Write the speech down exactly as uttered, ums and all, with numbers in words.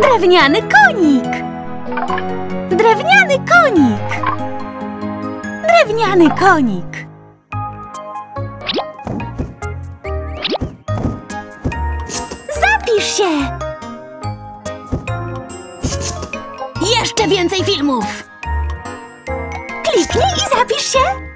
Drewniany konik! Drewniany konik! Drewniany konik! Zapisz się! Jeszcze więcej filmów! Kliknij i zapisz się!